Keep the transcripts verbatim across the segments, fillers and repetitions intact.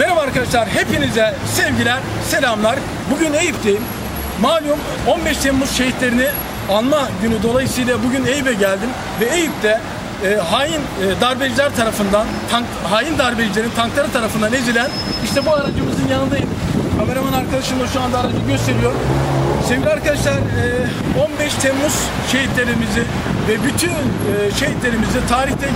Merhaba arkadaşlar, hepinize sevgiler, selamlar. Bugün Eyüp'teyim. Malum on beş Temmuz şehitlerini anma günü dolayısıyla bugün Eyüp'e geldim. Ve Eyüp'te e, hain e, darbeciler tarafından, tank, hain darbecilerin tankları tarafından ezilen, işte bu aracımızın yanındayım. Kameraman arkadaşım da şu anda aracı gösteriyor. Sevgili arkadaşlar, on beş Temmuz şehitlerimizi ve bütün şehitlerimizi, tarihte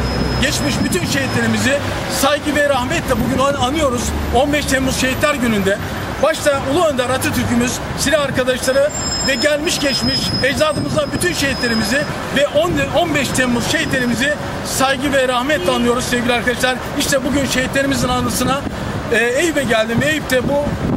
geçmiş bütün şehitlerimizi saygı ve rahmetle bugün anıyoruz. on beş Temmuz Şehitler Günü'nde. Başta Ulu Önder Atatürk'ümüz, silah arkadaşları ve gelmiş geçmiş ecdadımızdan bütün şehitlerimizi ve on beş Temmuz şehitlerimizi saygı ve rahmetle anıyoruz sevgili arkadaşlar. İşte bugün şehitlerimizin anısına Eyüp'e geldim. Eyüp'te bu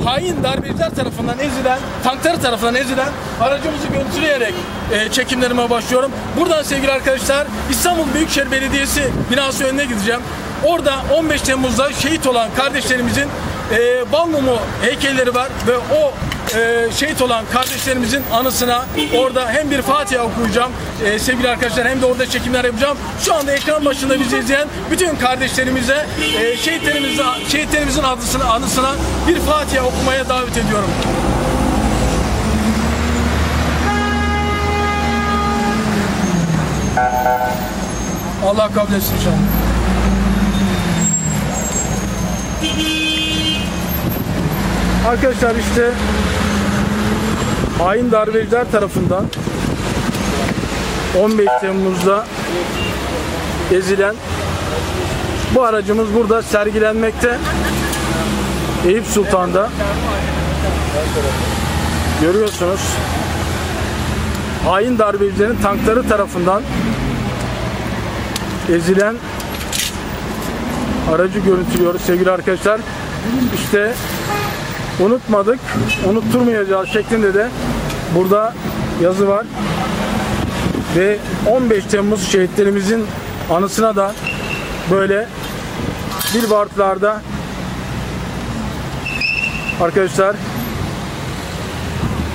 hain darbeciler tarafından ezilen, tankları tarafından ezilen aracımızı götürerek e, çekimlerime başlıyorum. Buradan sevgili arkadaşlar İstanbul Büyükşehir Belediyesi binası önüne gideceğim. Orada on beş Temmuz'da şehit olan kardeşlerimizin e, balmumu heykelleri var ve o e, şehit olan kardeşlerimizin anısına orada hem bir Fatiha okuyacağım e, sevgili arkadaşlar, hem de orada çekimler yapacağım. Şu anda ekran başında bizi izleyen bütün kardeşlerimize e, şehitlerimize, şehitlerimizin adısına, anısına bir Fatiha okumaya davet ediyorum. Allah kabul etsin inşallah. Arkadaşlar işte hain darbeciler tarafından on beş Temmuz'da ezilen bu aracımız burada sergilenmekte. Eyüp Sultan'da görüyorsunuz, hain darbecilerin tankları tarafından ezilen aracı görüntülüyoruz sevgili arkadaşlar. İşte unutmadık, unutturmayacağız şeklinde de burada yazı var. Ve on beş Temmuz şehitlerimizin anısına da böyle billboardlarda arkadaşlar,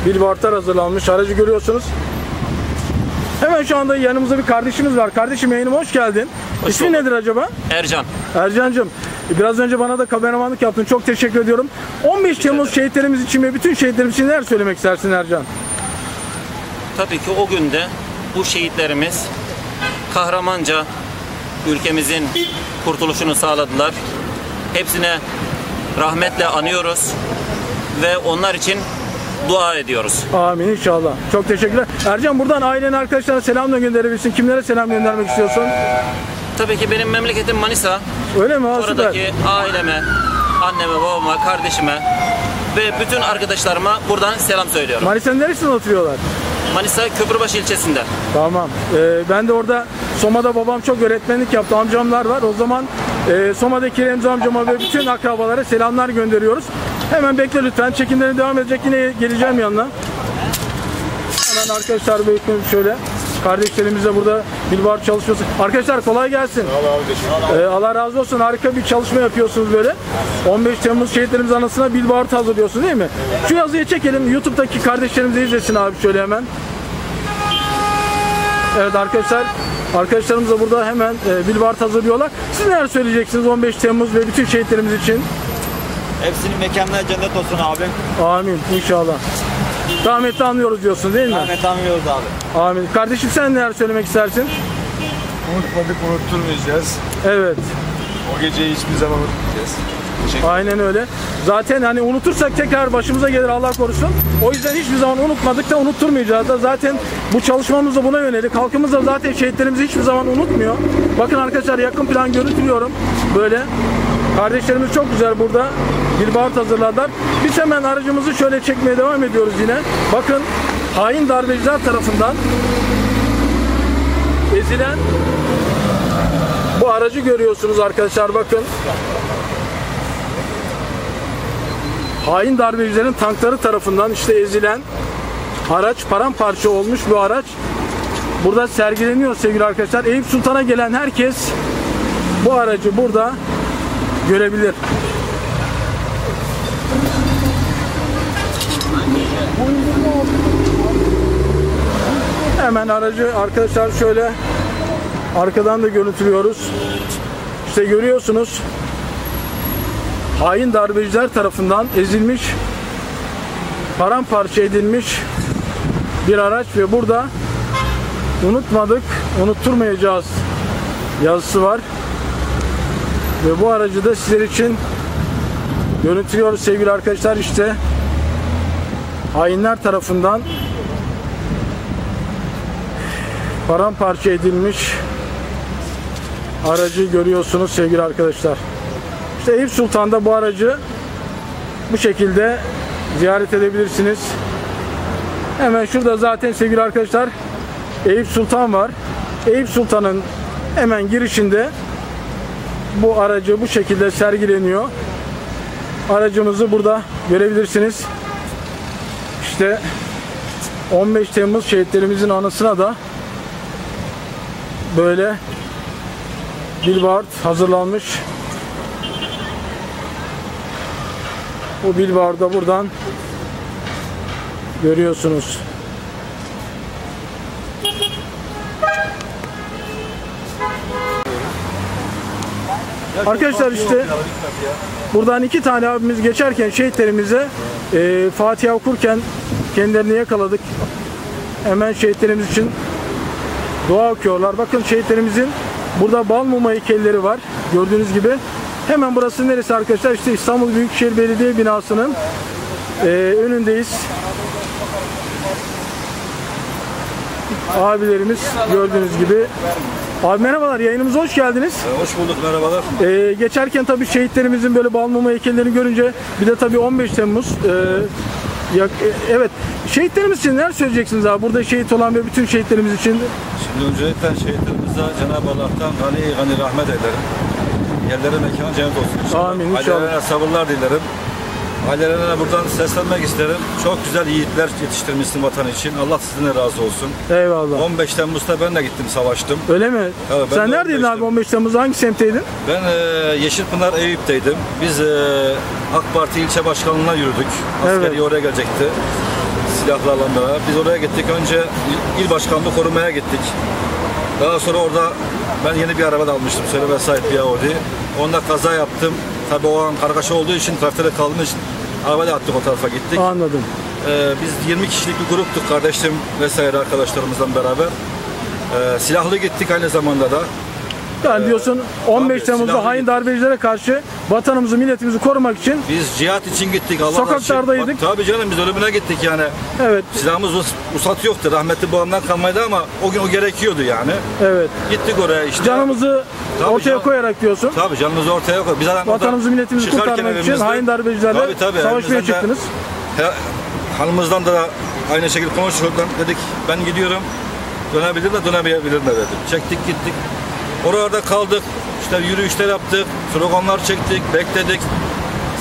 billboardlar hazırlanmış. Aracı görüyorsunuz. Hemen şu anda yanımızda bir kardeşimiz var. Kardeşim yayınıma hoş geldin. Hoş İsmin oldu. Nedir acaba? Ercan. Ercancığım, biraz önce bana da kameramanlık yaptın. Çok teşekkür ediyorum. on beş Temmuz şehitlerimiz için ve bütün şehitlerimiz için neler söylemek istersin Ercan? Tabii ki o günde bu şehitlerimiz kahramanca ülkemizin kurtuluşunu sağladılar. Hepsine rahmetle anıyoruz ve onlar için dua ediyoruz. Amin inşallah. Çok teşekkürler. Ercan, buradan ailen, arkadaşlara selam da gönderebilirsin. Kimlere selam göndermek istiyorsun? Tabii ki benim memleketim Manisa. Öyle mi? Oradaki aileme, anneme, babama, kardeşime ve bütün arkadaşlarıma buradan selam söylüyorum. Manisa'nın neresinde oturuyorlar? Manisa Köprübaşı ilçesinde. Tamam. Ee, ben de orada Soma'da babam çok öğretmenlik yaptı. Amcamlar var. O zaman e, Soma'daki Remzi amcama ve bütün akrabalara selamlar gönderiyoruz. Hemen bekle lütfen. Çekimlerine devam edecek. Yine geleceğim yanına. Hemen arkadaşlar bekliyorum şöyle. Kardeşlerimiz de burada billboard çalışıyorsun. Arkadaşlar kolay gelsin. Allah, ee, Allah razı olsun. Harika bir çalışma yapıyorsunuz böyle. on beş Temmuz şehitlerimiz anısına billboard hazırlıyorsun değil mi? Evet. Şu yazıyı çekelim. YouTube'daki kardeşlerimiz de izlesin abi şöyle hemen. Evet arkadaşlar. Arkadaşlarımız da burada hemen e, billboard hazırlıyorlar. Siz neler söyleyeceksiniz on beş Temmuz ve bütün şehitlerimiz için? Hepsinin mekanları cennet olsun abi. Amin inşallah. Rahmetli anlıyoruz diyorsun değil mi? Rahmetli anlıyoruz abi. Amin. Kardeşim sen neler söylemek istersin? Unutmadık, unutturmayacağız. Evet. O geceyi hiçbir zaman unutmayacağız. Aynen öyle. Zaten hani unutursak tekrar başımıza gelir Allah korusun. O yüzden hiçbir zaman unutmadık da unutturmayacağız da. Zaten bu çalışmamız da buna yönelik. Halkımız da zaten şehitlerimizi hiçbir zaman unutmuyor. Bakın arkadaşlar, yakın plan görüntülüyorum. Böyle. Kardeşlerimiz çok güzel burada billboard hazırladılar. Biz hemen aracımızı şöyle çekmeye devam ediyoruz yine. Bakın, hain darbeciler tarafından ezilen bu aracı görüyorsunuz arkadaşlar, bakın. Hain darbecilerin tankları tarafından işte ezilen araç, paramparça olmuş bu araç. Burada sergileniyor sevgili arkadaşlar. Eyüp Sultan'a gelen herkes bu aracı burada görebilir. Hemen aracı arkadaşlar şöyle arkadan da görüntülüyoruz. İşte görüyorsunuz, hain darbeciler tarafından ezilmiş, paramparça edilmiş bir araç ve burada unutmadık, unutturmayacağız yazısı var. Ve bu aracı da sizler için görüntülüyoruz sevgili arkadaşlar. İşte hainler tarafından paramparça edilmiş aracı görüyorsunuz sevgili arkadaşlar. İşte Eyüp Sultan'da bu aracı bu şekilde ziyaret edebilirsiniz. Hemen şurada zaten sevgili arkadaşlar Eyüp Sultan var. Eyüp Sultan'ın hemen girişinde bu aracı bu şekilde sergileniyor. Aracımızı burada görebilirsiniz. İşte on beş Temmuz şehitlerimizin anısına da böyle billboard hazırlanmış. Bu billboard'da buradan görüyorsunuz. Arkadaşlar işte buradan iki tane abimiz geçerken şehitlerimize e, Fatiha okurken kendilerini yakaladık. Hemen şehitlerimiz için dua okuyorlar. Bakın şehitlerimizin burada bal mum heykelleri var. Gördüğünüz gibi. Hemen burası neresi arkadaşlar? İşte İstanbul Büyükşehir Belediye binasının e, önündeyiz. Abilerimiz gördüğünüz gibi. Abi merhabalar, yayınımıza hoş geldiniz. Hoş bulduk, merhabalar. Ee, geçerken tabii şehitlerimizin böyle bal mumu heykellerini görünce bir de tabii on beş Temmuz. E, ya, e, evet, şehitlerimiz için neler söyleyeceksiniz abi? Burada şehit olan ve bütün şehitlerimiz için. Şimdi öncelikle şehitlerimize Cenab-ı Allah'tan gani gani rahmet eylerim. Yerlere mekan cennet olsun inşallah. Amin inşallah. Ailelerine sabırlar dilerim. Ailelerine buradan seslenmek isterim. Çok güzel yiğitler yetiştirmişsin vatan için. Allah sizinle razı olsun. Eyvallah. on beş Temmuz'da ben de gittim, savaştım. Öyle mi? Evet, sen neredeydin abi on beş Temmuz'da? Hangi semtteydin? Ben e, Yeşilpınar Eyüp'teydim. Biz e, AK Parti ilçe başkanlığına yürüdük. Askeri evet. Oraya gelecekti. Silahlarla beraber. Biz oraya gittik. Önce il başkanlığı korumaya gittik. Daha sonra orada ben yeni bir araba da almıştım. Söyleme sahip bir Audi. Onda kaza yaptım. Tabii o an kargaşa olduğu için trafikte kalmış. Araba da attık, o tarafa gittik. Anladım. Ee, biz yirmi kişilik bir gruptuk kardeşim vesaire arkadaşlarımızla beraber. Ee, silahlı gittik aynı zamanda da. Yani ee, diyorsun on beş Temmuz'da silahlı... hain darbecilere karşı vatanımızı, milletimizi korumak için. Biz cihat için gittik. Allah sokaklardaydık. Tabii canım, biz ölümüne gittik yani. Evet. Silahımız usat yoktu. Rahmetli babamdan kalmaydı ama o gün o gerekiyordu yani. Evet. Gittik oraya işte. Canımızı tabii ortaya can, koyarak diyorsun. Tabii canımızı ortaya koy. Biz vatanımızı, milletimizi kurtarmak için hain darbecilerle savaşmaya çıktınız. He, hanımızdan da aynı şekilde konuştuk. Dedik ben gidiyorum. Dönebilir de dönemeyebilir de dedim. Çektik gittik. Orada kaldık. İşte yürüyüşler yaptık, sloganlar çektik, bekledik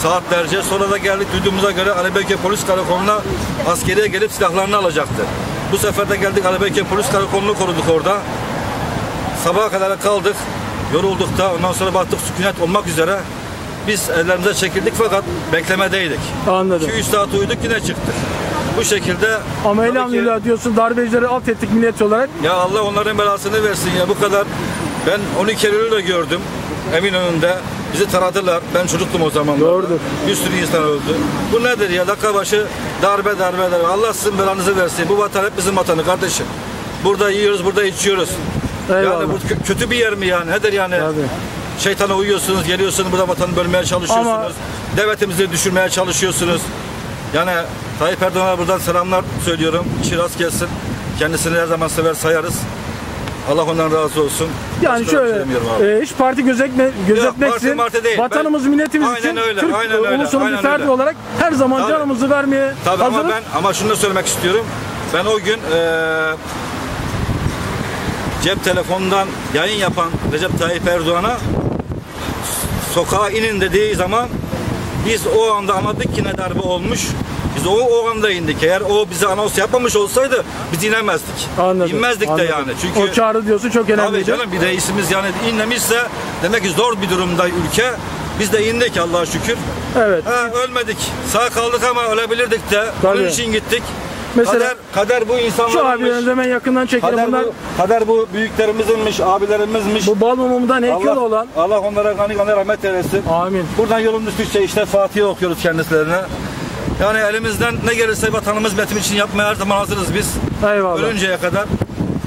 saatlerce. Sonra da geldik, duyduğumuza göre Alebeyköy Polis Karakolu'na askeriye gelip silahlarını alacaktı. Bu sefer de geldik, Alebeyköy Polis Karakolu'nu koruduk orada. Sabaha kadar kaldık, yorulduk da ondan sonra baktık sükunet olmak üzere. Biz ellerimize çekildik fakat beklemedeydik. Anladım. iki üç saat uyuduk, yine çıktık. Bu şekilde... Ama elhamdülillah diyorsun, darbecileri alt ettik millet olarak. Ya Allah onların belasını versin ya, bu kadar... Ben on iki Eylül'ü de gördüm. Eminönü'nde bizi taradılar. Ben çocuktum o zaman. Gördüm. Bir sürü insan öldü. Bu nedir ya? Dakika başı darbe darbe darbe. Allah sizin belanızı versin. Bu vatan hep bizim vatanı kardeşim. Burada yiyoruz, burada içiyoruz. Eyvallah. Yani bu kötü bir yer mi yani? Nedir yani? Tabii. Şeytana uyuyorsunuz, geliyorsunuz burada vatanı bölmeye çalışıyorsunuz. Ama... Devletimizi düşürmeye çalışıyorsunuz. Yani Tayyip Erdoğan'a buradan selamlar söylüyorum. Şiraz gelsin. Kendisini her zaman sever sayarız. Allah ondan razı olsun. Yani başka şöyle, e, hiç parti gözetme, gözetmeksizin vatanımız, ben, milletimiz aynen için öyle, Türk aynen öyle, ulusunun aynen bir ferdi öyle. Olarak her zaman tabii, canımızı vermeye tabii hazırız. Ama, ben, ama şunu da söylemek istiyorum. Ben o gün e, cep telefonundan yayın yapan Recep Tayyip Erdoğan'a sokağa inin dediği zaman biz o anda anladık ki ne darbe olmuş. Biz o, o anda indik. Eğer o bize anons yapmamış olsaydı biz inemezdik. Anladım, İnmezdik anladım. de yani. Çünkü o çağrı diyorsun çok önemli. Tabii canım, bir reisimiz yani inlemişse demek ki zor bir durumda ülke. Biz de indik Allah'a şükür. Evet. Ha, ölmedik. Sağ kaldık ama ölebilirdik de. Tabii. Onun için gittik. Mesela kader, kader bu insanlarınmış. Şu abilerimiz hemen yakından çekelim. Kader, bunlar... kader bu büyüklerimizmiş, abilerimizmiş. Bu bal mumumdan heykeli olan. Allah onlara gani gani rahmet eylesin. Amin. Buradan yolun düştükçe işte Fatih'i okuyoruz kendilerine. Yani elimizden ne gelirse vatanımız metin için yapmaya her zaman hazırız biz. Eyvallah. Ölünceye kadar.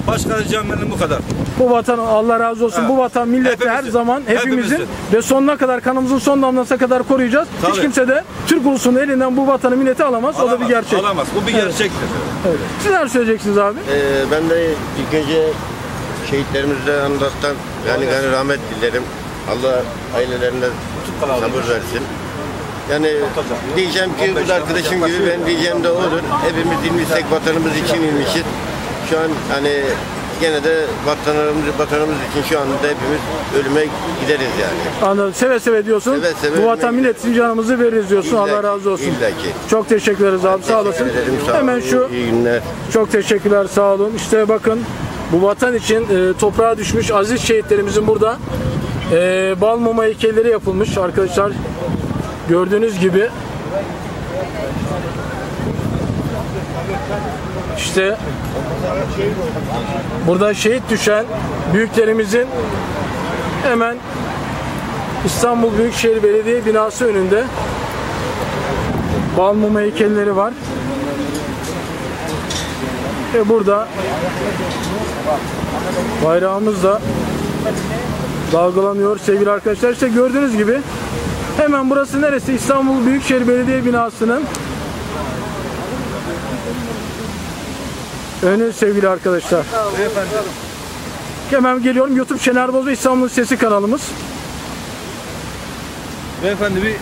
Başka ricam benim bu kadar. Bu vatan, Allah razı olsun, evet. Bu vatan milleti her zaman hepimizin, hepimizin ve sonuna kadar, kanımızın son damlasına kadar koruyacağız. Tabii. Hiç kimse de Türk ulusunun elinden bu vatanı milleti alamaz. alamaz. O da bir gerçek. Alamaz. Bu bir gerçektir. Evet. Evet. Siz neler söyleyeceksiniz abi? Ee, ben de ilk önce şehitlerimizle anılardan yani gani rahmet dilerim. Allah ailelerine sabır versin. Yani diyeceğim ki bu arkadaşım gibi ben diyeceğim de olur. Hepimiz inmişsek vatanımız için inmişiz. Şu an hani gene de vatanımız, vatanımız için şu anda hepimiz ölüme gideriz yani. Anladım. Seve seve diyorsun. Seve seve bu vatan millet için canımızı veririz diyorsun. İllaki, Allah razı olsun. İllaki. Çok teşekkür ederiz abi. Sağ olasın. Ederim, sağ Hemen olun. Şu. İyi günler. Çok teşekkürler. Sağ olun. İşte bakın bu vatan için e, toprağa düşmüş aziz şehitlerimizin burada e, bal muma heykelleri yapılmış arkadaşlar. Gördüğünüz gibi işte burada şehit düşen büyüklerimizin hemen İstanbul Büyükşehir Belediye binası önünde bal mum heykelleri var. Ve burada bayrağımız da dalgalanıyor sevgili arkadaşlar. İşte gördüğünüz gibi hemen burası neresi? İstanbul Büyükşehir Belediye binasının önü sevgili arkadaşlar. Hemen geliyorum. YouTube Şener Boz ve İstanbul'un Sesi kanalımız. Beyefendi bir...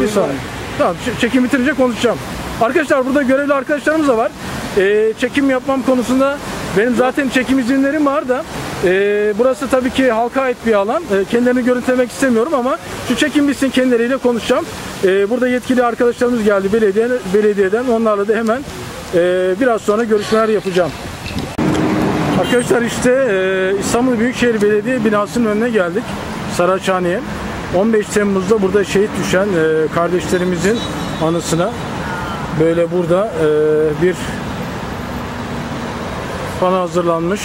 Bir saniye. Tamam, çekim bitirince konuşacağım. Arkadaşlar burada görevli arkadaşlarımız da var. Ee, çekim yapmam konusunda benim zaten çekim izinlerim var da e, burası tabii ki halka ait bir alan. E, kendilerini görüntülemek istemiyorum ama şu çekim bitsin kendileriyle konuşacağım. E, burada yetkili arkadaşlarımız geldi belediye, belediyeden. Onlarla da hemen e, biraz sonra görüşmeler yapacağım. Arkadaşlar işte e, İstanbul Büyükşehir Belediye binasının önüne geldik. Saraçhane'ye. on beş Temmuz'da burada şehit düşen e, kardeşlerimizin anısına böyle burada e, bir bana hazırlanmış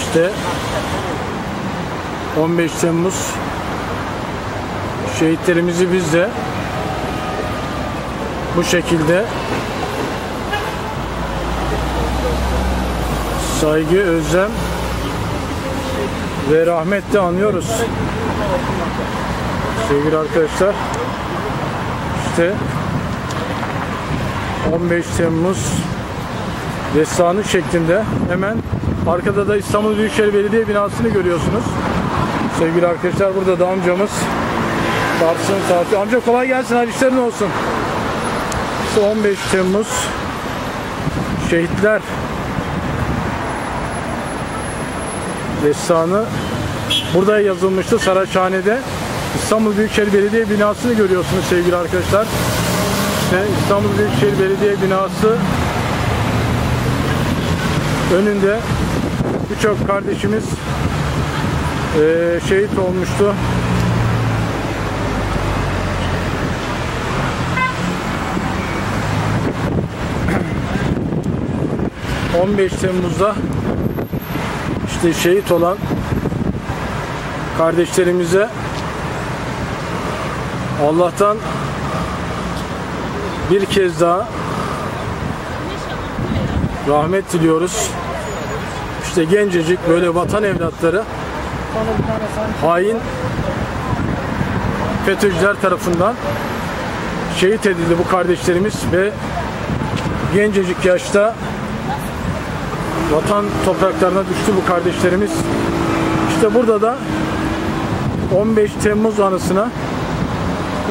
işte on beş Temmuz şehitlerimizi biz de bu şekilde saygı, özlem ve rahmetle anıyoruz sevgili arkadaşlar. İşte on beş Temmuz destanı şeklinde. Hemen arkada da İstanbul Büyükşehir Belediye binasını görüyorsunuz. Sevgili arkadaşlar burada da amcamız Tartısın Tartı. Amca kolay gelsin, hayırlı işlerin olsun. İşte on beş Temmuz şehitler destanı burada yazılmıştı Saraçhane'de. İstanbul Büyükşehir Belediye binasını görüyorsunuz sevgili arkadaşlar. İşte İstanbul Büyükşehir Belediye binası önünde birçok kardeşimiz şehit olmuştu. on beş Temmuz'da işte şehit olan kardeşlerimize Allah'tan bir kez daha rahmet diliyoruz. İşte gencecik böyle vatan evlatları hain FETÖ'cüler tarafından şehit edildi bu kardeşlerimiz ve gencecik yaşta vatan topraklarına düştü bu kardeşlerimiz. İşte burada da on beş Temmuz anısına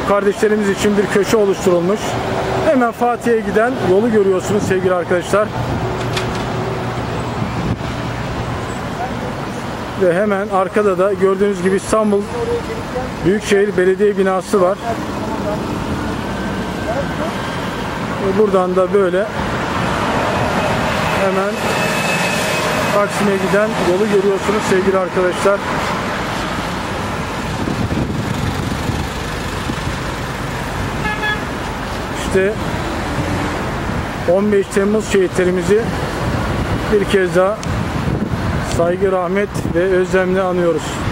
bu kardeşlerimiz için bir köşe oluşturulmuş. Hemen Fatih'e giden yolu görüyorsunuz sevgili arkadaşlar. Ve hemen arkada da gördüğünüz gibi İstanbul Büyükşehir Belediye binası var. Ve buradan da böyle hemen Taksim'e giden yolu görüyorsunuz sevgili arkadaşlar. işte on beş Temmuz şehitlerimizi bir kez daha saygı, rahmet ve özlemle anıyoruz.